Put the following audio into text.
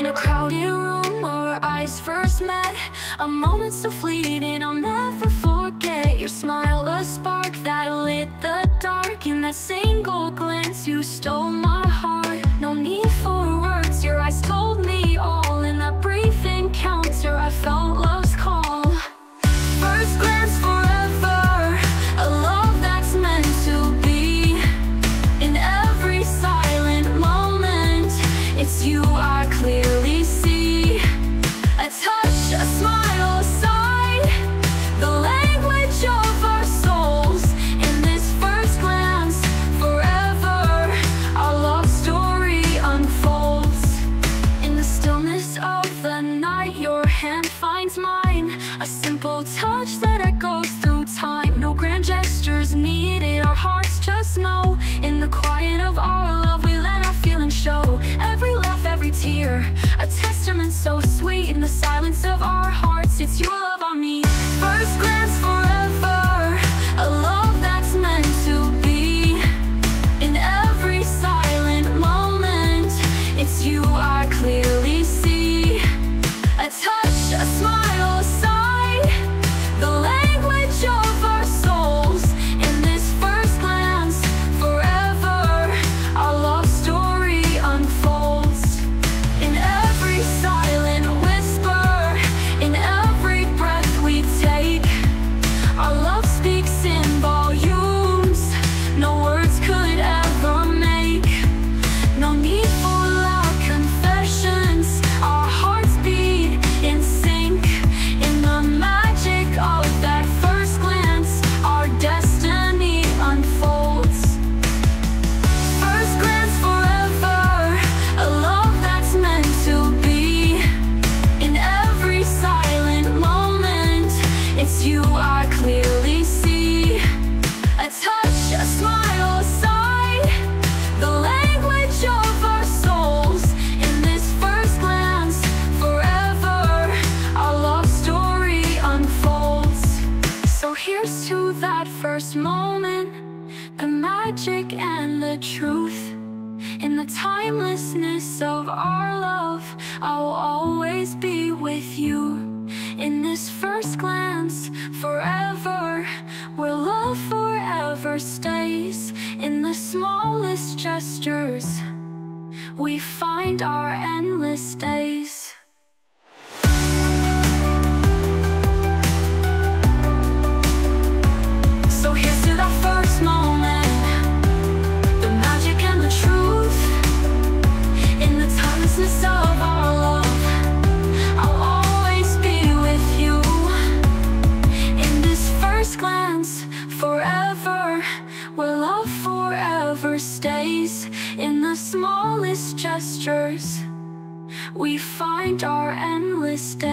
in a crowded room where our eyes first met, a moment so fleeting I'll never forget. Your smile, a spark that lit the dark. In that single glance you stole my heart. No need for words, your eyes told me all. In that brief encounter I felt love's call. First glance forever, a love that's meant to be. In every silent moment, it's you I clearly see. A touch, a smile, a sigh, the language of our souls. In this first glance forever, our love story unfolds. In the stillness of the night, your hand finds mine, a simple touch that echoes through time. No grand gestures needed, our hearts just know. In the quiet of our love, we let our feelings show. Every laugh, every tear, a testament so sweet. In the silence of our hearts, it's your love on me. First glance forever, a love that's meant to be. In every silent moment, it's you I clearly see. A touch, a smile, a sigh, the language of our souls. In this first glance forever, our love story unfolds. In every silent whisper, in every breath we take, our love speaks in volumes no words could ever make. No need for loud confessions, our hearts beat in sync. In the magic of that first glance, our destiny unfolds. First glance forever, a love that's meant to be. In every silent moment, it's you I clearly see. A touch, a smile, a sigh, the language of our souls. In this first glance forever, our love story unfolds. So here's to that first moment, the magic and the truth. In the timelessness of our love, I'll always be with you. In this first glance forever, where love forever stays. In the smallest gestures, we find our endless days. So here's to that first moment, the magic and the truth. In the timelessness of our love, I'll always be with you. In this first glance forever, where love forever stays. In the smallest gestures, we find our endless days.